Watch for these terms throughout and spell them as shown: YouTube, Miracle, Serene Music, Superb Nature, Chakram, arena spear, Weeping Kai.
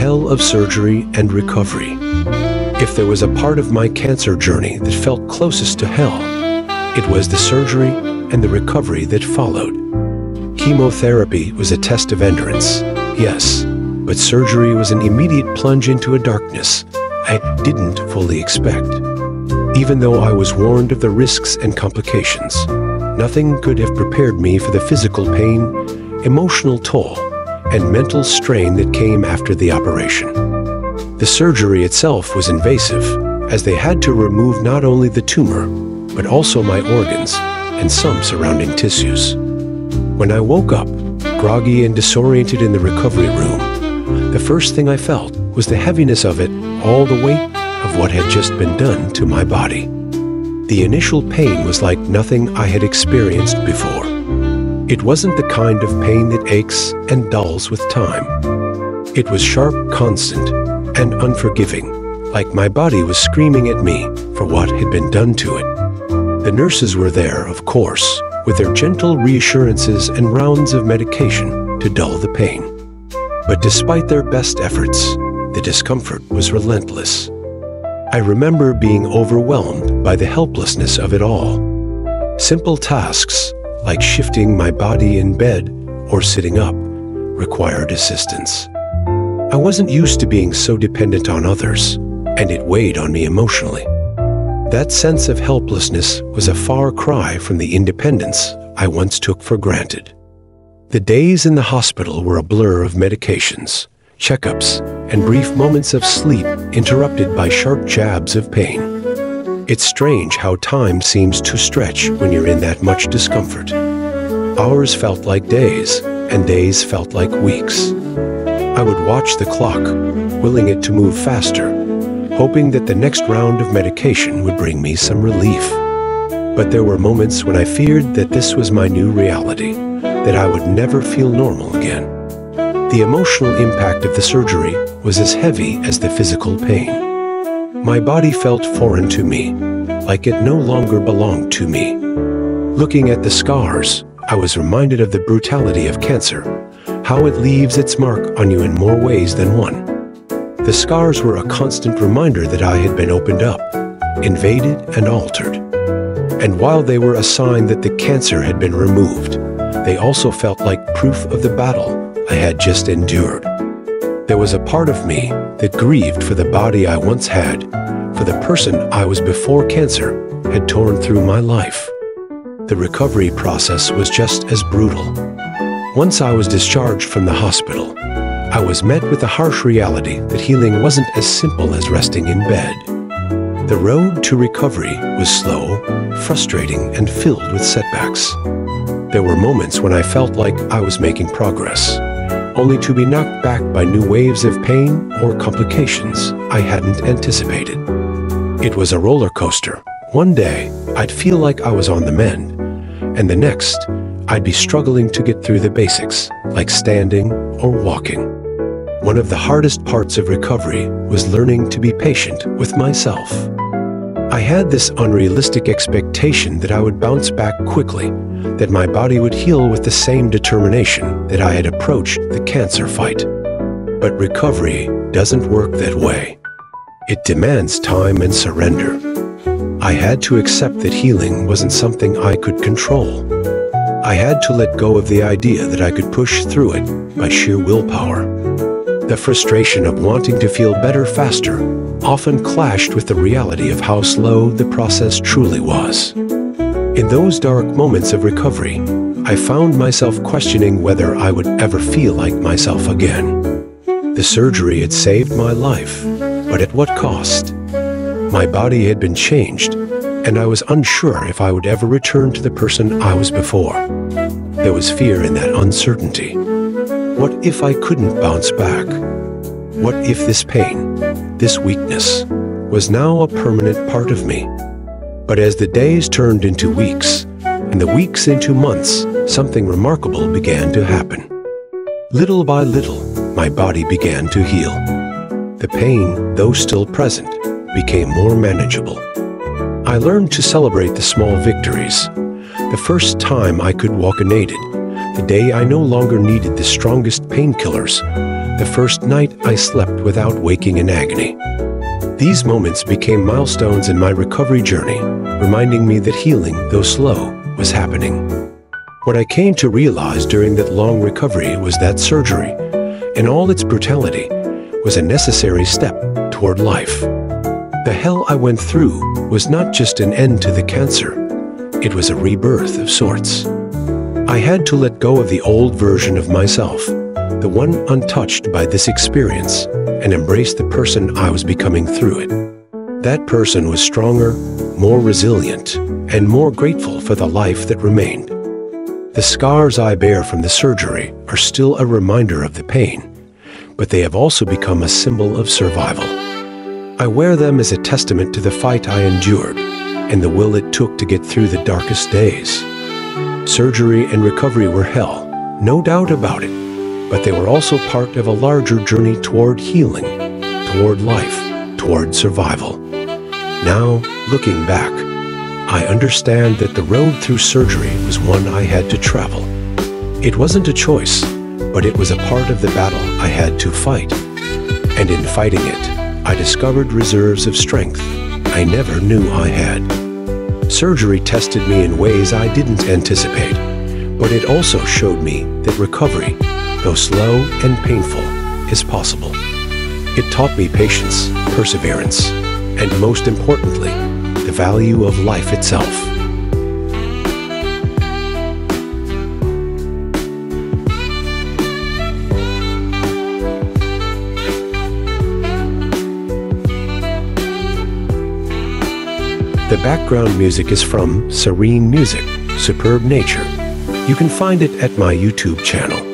hell of surgery and recovery. If there was a part of my cancer journey that felt closest to hell, it was the surgery and the recovery that followed. Chemotherapy was a test of endurance, yes, but surgery was an immediate plunge into a darkness I didn't fully expect. Even though I was warned of the risks and complications, nothing could have prepared me for the physical pain, emotional toll, and mental strain that came after the operation. The surgery itself was invasive, as they had to remove not only the tumor, but also my organs and some surrounding tissues. When I woke up, groggy and disoriented in the recovery room, the first thing I felt was the heaviness of it, all the weight of what had just been done to my body. The initial pain was like nothing I had experienced before. It wasn't the kind of pain that aches and dulls with time. It was sharp, constant, and unforgiving, like my body was screaming at me for what had been done to it. The nurses were there, of course, with their gentle reassurances and rounds of medication to dull the pain. But despite their best efforts, the discomfort was relentless. I remember being overwhelmed by the helplessness of it all. Simple tasks, like shifting my body in bed or sitting up, required assistance. I wasn't used to being so dependent on others, and it weighed on me emotionally. That sense of helplessness was a far cry from the independence I once took for granted. The days in the hospital were a blur of medications, checkups, and brief moments of sleep interrupted by sharp jabs of pain. It's strange how time seems to stretch when you're in that much discomfort. Hours felt like days, and days felt like weeks. I would watch the clock, willing it to move faster, hoping that the next round of medication would bring me some relief. But there were moments when I feared that this was my new reality, that I would never feel normal again. The emotional impact of the surgery was as heavy as the physical pain. My body felt foreign to me, like it no longer belonged to me. Looking at the scars, I was reminded of the brutality of cancer, how it leaves its mark on you in more ways than one. The scars were a constant reminder that I had been opened up, invaded, and altered. And while they were a sign that the cancer had been removed, they also felt like proof of the battle I had just endured. There was a part of me that grieved for the body I once had, for the person I was before cancer had torn through my life. The recovery process was just as brutal. Once I was discharged from the hospital, I was met with the harsh reality that healing wasn't as simple as resting in bed. The road to recovery was slow, frustrating, and filled with setbacks. There were moments when I felt like I was making progress, only to be knocked back by new waves of pain or complications I hadn't anticipated. It was a roller coaster. One day, I'd feel like I was on the mend, and the next, I'd be struggling to get through the basics, like standing or walking. One of the hardest parts of recovery was learning to be patient with myself. I had this unrealistic expectation that I would bounce back quickly, that my body would heal with the same determination that I had approached the cancer fight. But recovery doesn't work that way. It demands time and surrender. I had to accept that healing wasn't something I could control. I had to let go of the idea that I could push through it by sheer willpower. The frustration of wanting to feel better faster often clashed with the reality of how slow the process truly was. In those dark moments of recovery, I found myself questioning whether I would ever feel like myself again. The surgery had saved my life, but at what cost? My body had been changed, and I was unsure if I would ever return to the person I was before. There was fear in that uncertainty. What if I couldn't bounce back? What if this pain, this weakness, was now a permanent part of me? But as the days turned into weeks, and the weeks into months, something remarkable began to happen. Little by little, my body began to heal. The pain, though still present, became more manageable. I learned to celebrate the small victories. The first time I could walk unaided, the day I no longer needed the strongest painkillers, The first night, I slept without waking in agony. These moments became milestones in my recovery journey, reminding me that healing, though slow, was happening. What I came to realize during that long recovery was that surgery, in all its brutality, was a necessary step toward life. The hell I went through was not just an end to the cancer, it was a rebirth of sorts. I had to let go of the old version of myself, the one untouched by this experience, and embrace the person I was becoming through it. That person was stronger, more resilient, and more grateful for the life that remained. The scars I bear from the surgery are still a reminder of the pain, but they have also become a symbol of survival. I wear them as a testament to the fight I endured, and the will it took to get through the darkest days. Surgery and recovery were hell, no doubt about it, but they were also part of a larger journey toward healing, toward life, toward survival. Now, looking back, I understand that the road through surgery was one I had to travel. It wasn't a choice, but it was a part of the battle I had to fight. And in fighting it, I discovered reserves of strength I never knew I had. Surgery tested me in ways I didn't anticipate, but it also showed me that recovery, though slow and painful, is possible. It taught me patience, perseverance, and most importantly, the value of life itself. The background music is from Serene Music, Superb Nature. You can find it at my YouTube channel.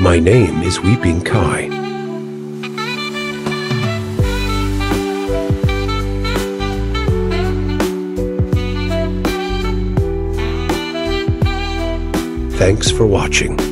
My name is Weeping Kai. Thanks for watching.